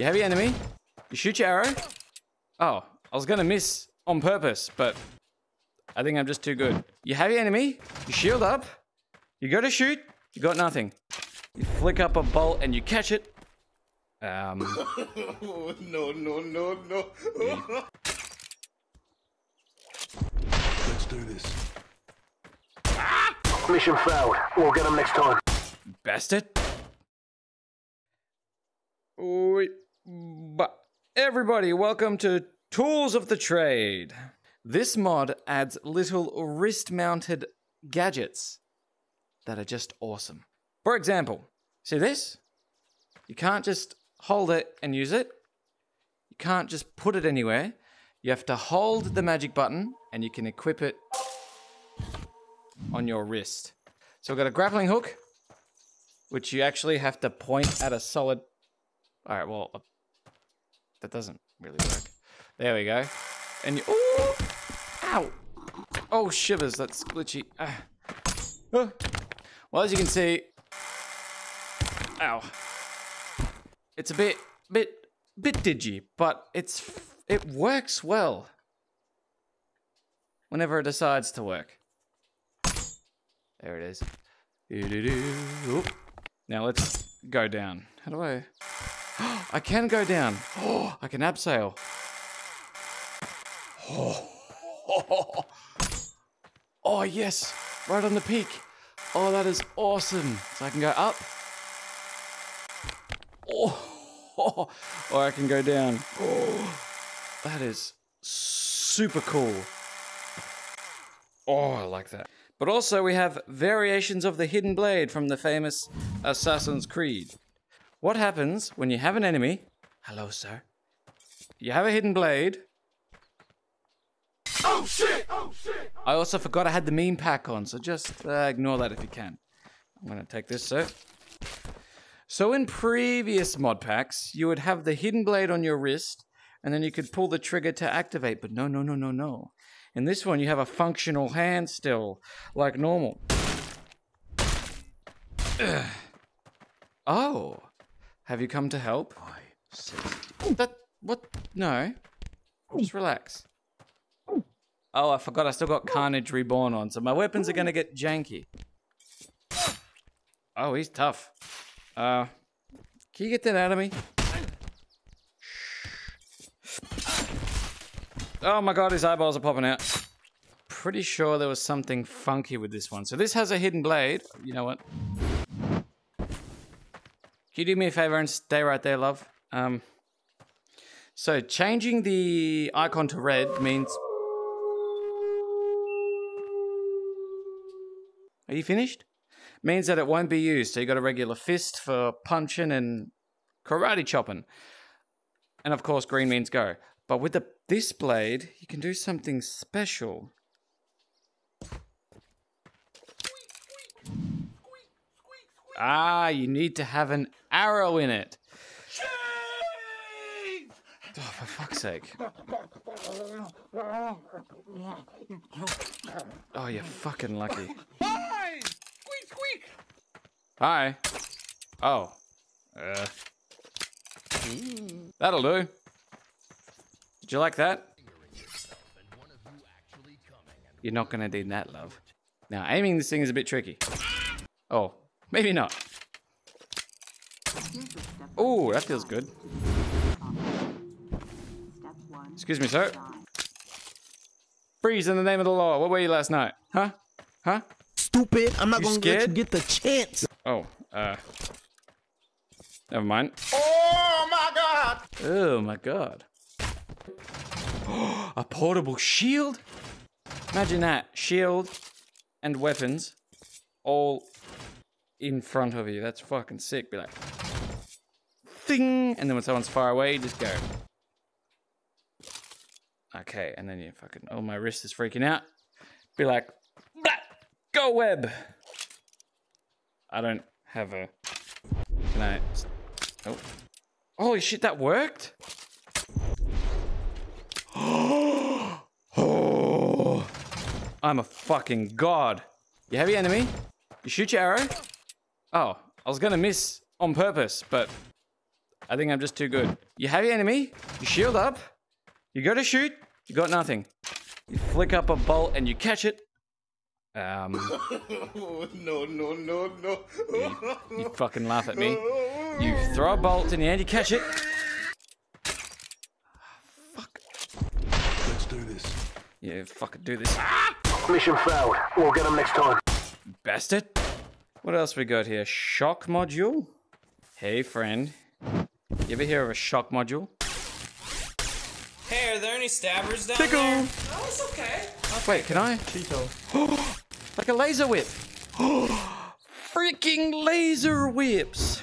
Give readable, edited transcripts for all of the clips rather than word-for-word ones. You heavy enemy. You shoot your arrow. Oh, I was gonna miss on purpose, but I think I'm just too good. You heavy enemy. You shield up. You go to shoot. You got nothing. You flick up a bolt and you catch it. No, no, no, no. Let's do this. Mission failed. We'll get him next time. Bastard. But everybody, welcome to Tools of the Trade. This mod adds little wrist-mounted gadgets that are just awesome. For example, see this? You can't just hold it and use it. You can't just put it anywhere. You have to hold the magic button and you can equip it on your wrist. So we've got a grappling hook, which you actually have to point at a solid... All right, well, that doesn't really work. There we go. And you... Ooh! Ow! Oh, shivers, that's glitchy. Oh. Well, as you can see... Ow. It's a bit didgy, but it works well. Whenever it decides to work. There it is. Doo-doo-doo. Now let's go down. How do I... I can go down. Oh, I can abseil. Oh. Oh, yes. Right on the peak. Oh, that is awesome. So I can go up. Oh. Or I can go down. Oh. That is super cool. Oh, I like that. But also we have variations of the hidden blade from the famous Assassin's Creed. What happens when you have an enemy? Hello, sir. You have a hidden blade. Oh shit! Oh shit! I also forgot I had the meme pack on, so just ignore that if you can. I'm gonna take this, sir. So in previous mod packs, you would have the hidden blade on your wrist, and then you could pull the trigger to activate, but no. In this one, you have a functional hand still, like normal. Ugh. Oh, have you come to help? That, what? No, just relax. Oh, I forgot I still got Carnage Reborn on, so my weapons are gonna get janky. Oh, he's tough. Can you get that out of me? Oh my god, his eyeballs are popping out. Pretty sure there was something funky with this one. So this has a hidden blade. You know what? Can you do me a favor and stay right there, love? So changing the icon to red means... Are you finished? Means that it won't be used. So you got a regular fist for punching and karate chopping. And of course, green means go. But with this blade, you can do something special. Ah, you need to have an arrow in it. Oh, for fuck's sake. Oh, you're fucking lucky. Hi! Squeak, squeak! Hi. Oh. That'll do. Did you like that? You're not gonna need that, love. Now, aiming this thing is a bit tricky. Oh, maybe not. Oh, that feels good. Excuse me, sir. Freeze in the name of the law. What were you last night? Huh? Huh? Stupid. I'm not gonna let you get the chance. Oh, never mind. Oh my god! Oh my god. A portable shield? Imagine that. Shield and weapons all in front of you. That's fucking sick. Be like, thing. And then when someone's far away, just go. Okay. And then you fucking, oh, my wrist is freaking out. Be like, blah, go web. I don't have a, can I? Oh, holy shit. That worked. Oh, I'm a fucking god. You heavy enemy. You shoot your arrow. Oh, I was gonna miss on purpose, but I think I'm just too good. You heavy enemy, you shield up, you go to shoot, you got nothing. You flick up a bolt and you catch it. No. You fucking laugh at me. You throw a bolt in the end, you catch it. Fuck. Let's do this. Yeah, fucking do this. Mission failed. We'll get him next time. Bastard. What else we got here? Shock module? Hey, friend. You ever hear of a shock module? Hey, are there any stabbers down Tickle. There? Oh, it's okay. Wait, can I? Cheeto. Like a laser whip. Freaking laser whips.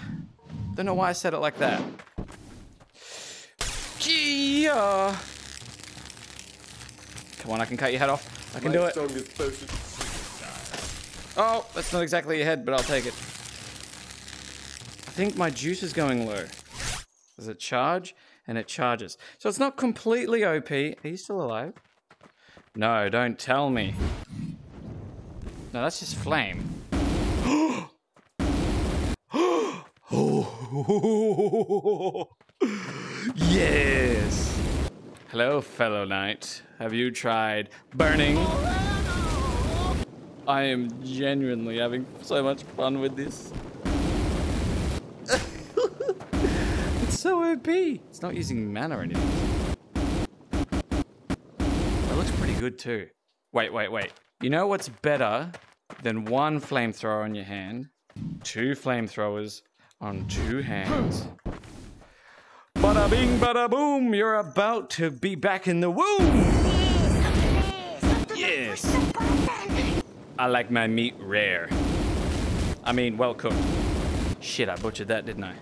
Don't know why I said it like that. Gee. Come on, I can cut your head off. I can do it. Oh, that's not exactly your head, but I'll take it. I think my juice is going low. Does it charge? And it charges. So it's not completely OP. Are you still alive? No, don't tell me. No, that's just flame. Yes. Hello, fellow knight. Have you tried burning? I am genuinely having so much fun with this. It's so OP. It's not using mana or anything. That looks pretty good too. Wait. You know what's better than one flamethrower on your hand? Two flamethrowers on two hands. Bada bing, bada boom. You're about to be back in the womb. Yes. I like my meat rare. I mean, well cooked. Shit, I butchered that, didn't I?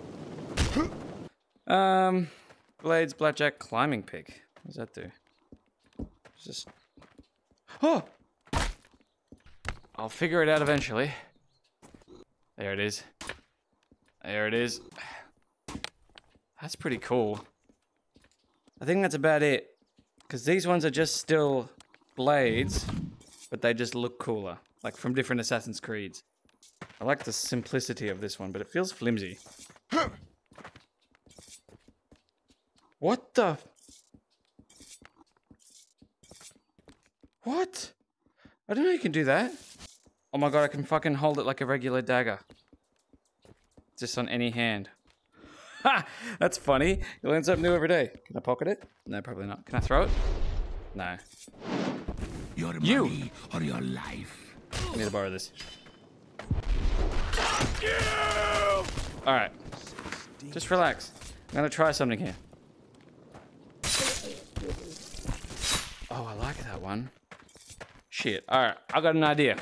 Blades, blackjack, climbing pig. What does that do? It's just... Oh! I'll figure it out eventually. There it is. There it is. That's pretty cool. I think that's about it. Because these ones are just still blades, but they just look cooler. Like from different Assassin's Creeds. I like the simplicity of this one, but it feels flimsy. What the? What? I don't know you can do that. Oh my god, I can fucking hold it like a regular dagger. Just on any hand. Ha! That's funny. You learn something new every day. Can I pocket it? No, probably not. Can I throw it? No. Your money or your life. I need to borrow this. Fuck you! Alright. Just relax. I'm gonna try something here. Oh, I like that one. Shit. All right, I got an idea.